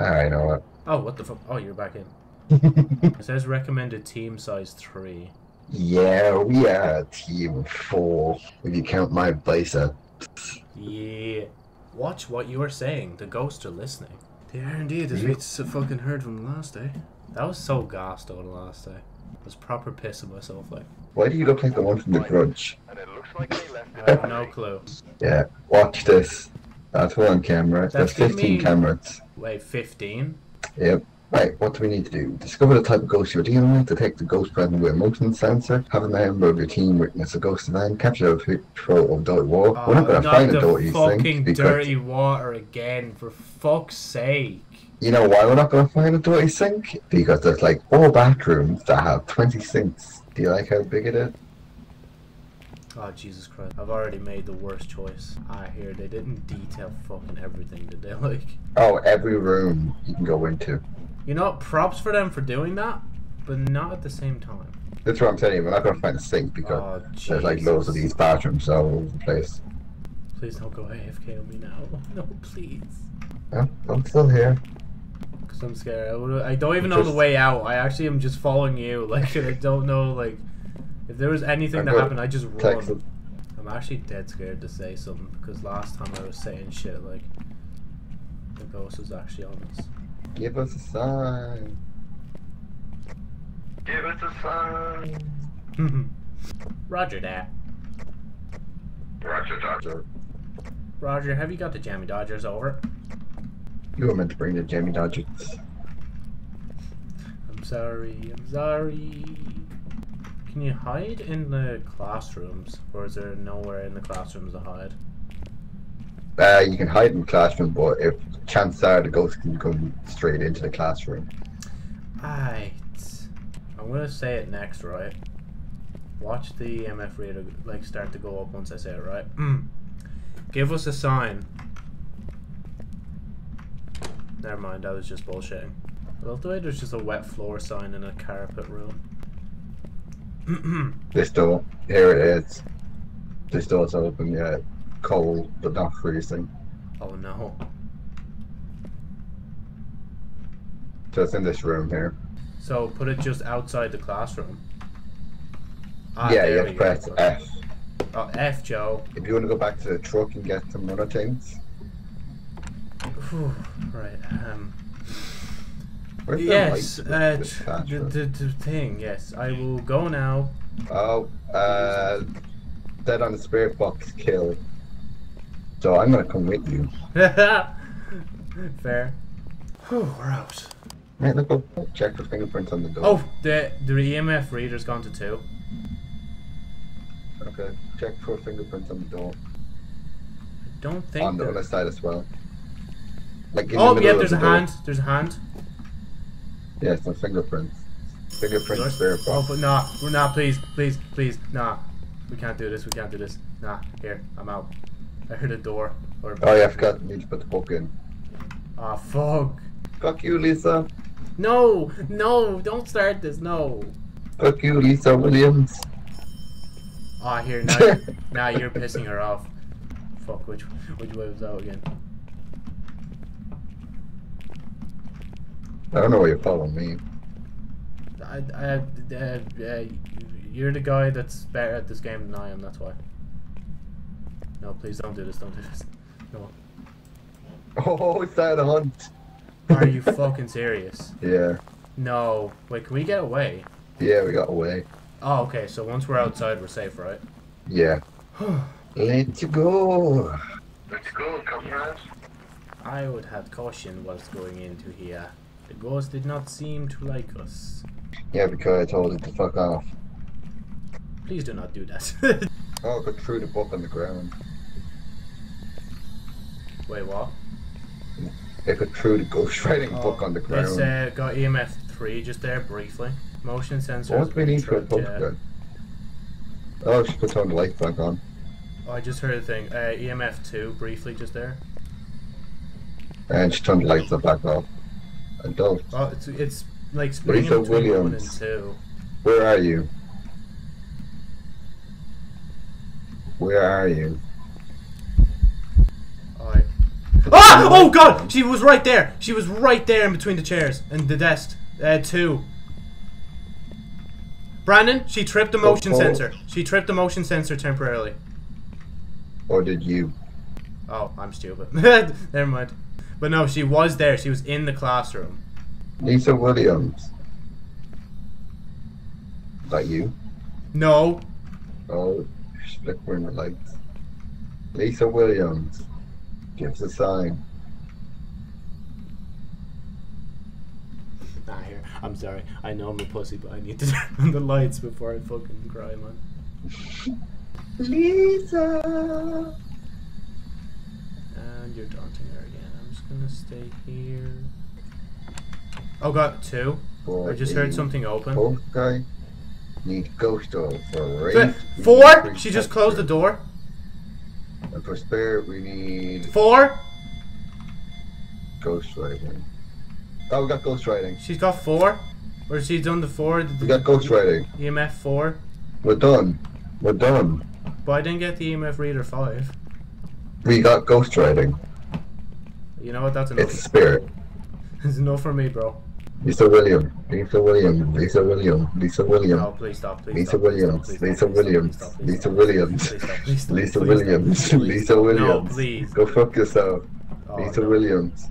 I know what. Oh, what the fuck? Oh, you're back in. It says recommended team size 3. Yeah, we are team 4. If you count my blazer. Yeah. Watch what you are saying. The ghosts are listening. They are indeed, as we fucking heard from last day. That was so gassed on last day. I was proper pissing myself, like. Why do you look like the one from The Grudge? I have no clue. Yeah, watch this. That's one on camera. That's 15 cameras. Wait, 15? Yep. Right, what do we need to do? Discover the type of ghost you're dealing with, detect the ghost present with a motion sensor, have a member of your team witness a ghost event, capture a picture of dirty water. We're not going to find a dirty thing. Fucking dirty water again, for fuck's sake. You know why we're not going to find a dirty sink? Because there's like 4 bathrooms that have 20 sinks. Do you like how big it is? Oh, Jesus Christ. I've already made the worst choice. I hear they didn't detail fucking everything, did they? Like, oh, every room you can go into. You know, props for them for doing that, but not at the same time. That's what I'm telling you, we're not going to find a sink because there's like loads of these bathrooms all over the place. Please don't go AFK on me now. No, please. Yeah, I'm still here. Because I'm scared. I don't even know the way out. I actually am just following you. Like, I don't know, like... If there was anything that happened, I just run. I'm actually dead scared to say something because last time I was saying shit like the ghost was actually on us. Give us a sign. Give us a sign. Roger that. Roger, Dodger. Roger, have you got the Jammie Dodgers over? You were meant to bring the Jammie Dodgers. I'm sorry. I'm sorry. Can you hide in the classrooms, or is there nowhere in the classrooms to hide? You can hide in the classroom, but if chances are the ghost can come straight into the classroom. Right. I'm going to say it next, right? Watch the EMF reader like start to go up once I say it, right? Give us a sign. Never mind, I was just bullshitting. I love the way there's just a wet floor sign in a carpet room. This door, here it is. This door's open, yeah. Cold, but not freezing. Oh no. So it's in this room here. So put it just outside the classroom. Ah, yeah, you have to press F. Oh, F, Joe. If you want to go back to the truck and get some other things. Whew, right, yes, the thing, yes. I will go now. Oh, dead on the spirit box kill. So I'm gonna come with you. Fair. Whew, we're out. Right, look up, check the fingerprints on the door. Oh, the EMF reader's gone to 2. Okay, check for fingerprints on the door. I don't think on the other side as well. Like in the middle there's a hand, there's a hand. Yeah, it's my fingerprints. Fingerprints there, bro. Oh, but nah, please, please, please, nah. We can't do this, Nah, here, I'm out. I heard a door. Or a oh, yeah, I forgot. Need to put the book in. Ah, fuck. Fuck you, Lisa. No, no, don't start this, no. Fuck you, Lisa Williams. Ah, here, now, now you're pissing her off. Fuck, which way was that again? I don't know why you're following me. You're the guy that's better at this game than I am, that's why. No, please don't do this, No. Oh, it's that hunt! Are you fucking serious? Yeah. No. Wait, can we get away? Yeah, we got away. Oh, okay, so once we're outside, we're safe, right? Yeah. Let's go! Let's go, comrades. I would have caution whilst going into here. The ghost did not seem to like us. Yeah, because I told it to fuck off. Please do not do that. Oh, but threw the book on the ground. Wait, what? It could throw the ghost writing book on the ground. It's got EMF 3 just there, briefly. Motion sensor. What we need for a book then? Oh, she put on the light back on. Oh, I just heard a thing. EMF 2, briefly, just there. And she turned the lights back off. Adult. Oh, it's like splitting between Williams. 1 and 2. Where are you? Where are you? Alright. Ah! Oh God! She was right there. She was right there in between the chairs and the desk. Two. Brandon, she tripped the motion sensor. She tripped the motion sensor temporarily. Or did you? Oh, I'm stupid. Never mind. But no, she was there. She was in the classroom. Lisa Williams. Is that you? No. Oh, she's flickering the lights. Lisa Williams. Gives a sign. Nah, here. I'm sorry. I know I'm a pussy, but I need to turn on the lights before I fucking cry, man. Lisa! And you're daunting her again. I'm just gonna stay here. Oh, got two. I just heard something open. Okay. Need ghost oil for a race. Four? She just closed the door. And for spirit, we need. Four? Ghost writing. Oh, we got ghost writing. She's got four? Or she's done the four? We got ghost writing. EMF four? We're done. We're done. But I didn't get the EMF reader five. We got ghost writing. You know what? That's enough. It's spirit. It's enough for me, bro. Lisa Williams. Lisa Williams. Lisa Williams. Lisa Williams. Oh, please stop. Please Lisa Williams. Lisa Williams. Lisa Williams. Lisa Williams. Lisa Williams. Please. Go fuck yourself. Lisa Williams.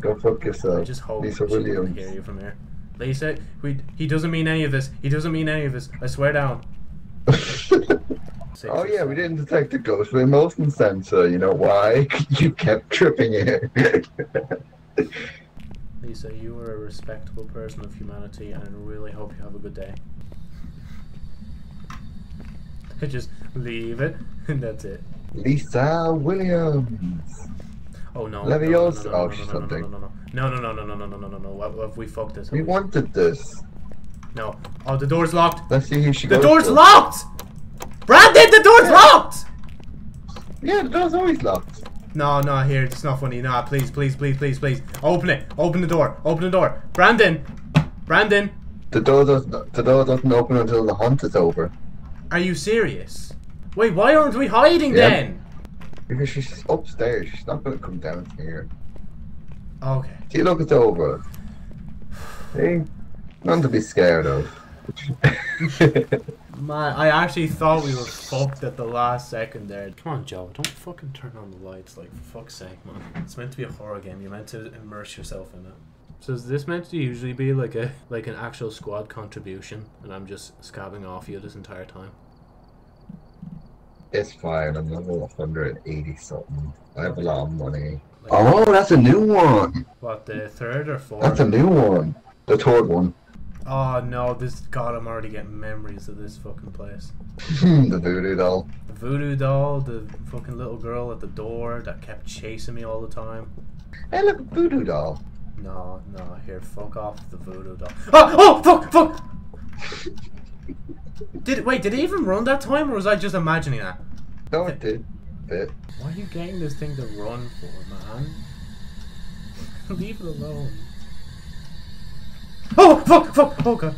Go fuck yourself. I just hope Lisa Williams. Hear you from here. Lisa, he doesn't mean any of this. He doesn't mean any of this. I swear down. Oh yeah, we didn't detect the ghost with motion sensor. You know why? You kept tripping it. Lisa, you are a respectable person of humanity, and I really hope you have a good day. I just leave it, and that's it. Lisa Williams. Oh no. Leviosa. Oh, she's something. No. What have we fucked this? We wanted this. No. Oh, the door's locked. Let's see who she goes. The door's locked. Brandon, the door's locked. Yeah, the door's always locked. No, no, here, it's not funny. Nah, please, please, please, please, please. Open it. Open the door. Open the door. Brandon. Brandon. The door doesn't open until the hunt is over. Are you serious? Wait, why aren't we hiding then? Because she's upstairs. She's not going to come down here. Okay. See, look, it's over. See? Nothing to be scared of. Man, I actually thought we were fucked at the last second there. Come on, Joe, don't fucking turn on the lights, like, for fuck's sake, man. It's meant to be a horror game, you're meant to immerse yourself in it. So is this meant to usually be like a an actual squad contribution, and I'm just scabbing off you this entire time? It's fine, I'm level 180 something. I have a lot of money. Like, oh, that's a new one! What, the third or fourth? That's a new one. The third one. Oh no, this God, I'm already getting memories of this fucking place. The voodoo doll. The voodoo doll, the fucking little girl at the door that kept chasing me all the time. Hey look, voodoo doll. No, no, here, fuck off the voodoo doll. Oh, oh fuck, fuck! Wait, did it even run that time or was I just imagining that? No, it did. Bit. Why are you getting this thing to run for, man? Leave it alone. Oh fuck! Fuck! Oh God!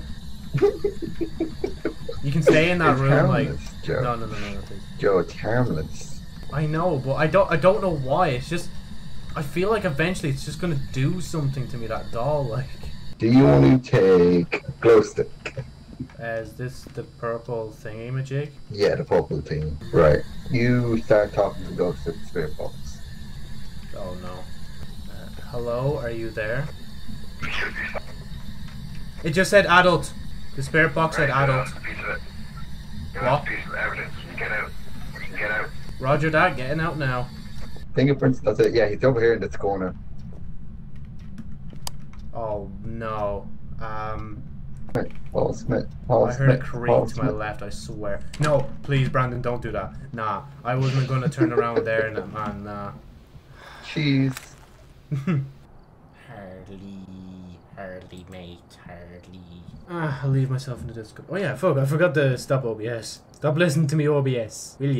You can stay in that room, harmless, like Joe. No, please. Joe, it's harmless. I know, but I don't know why. It's just, I feel like eventually it's just gonna do something to me. That doll, like. Do you want to take glow stick? Is this the purple thingy magic? Yeah, the purple thing. Right. You start talking to Ghost at the spirit box. Oh no. Hello, are you there? It just said adult. The spirit box said adult. What? Get out. Roger that, getting out now. Fingerprints, that's it. Yeah, he's over here in this corner. Oh no. Paul Smith. I heard a creak to my left, I swear. No, please, Brandon, don't do that. Nah, I wasn't gonna turn around there and nah. Cheese. Hardly, mate, hardly. I'll leave myself in the Discord. Oh yeah, fuck, I forgot to stop OBS. Stop listening to me, OBS, will ya?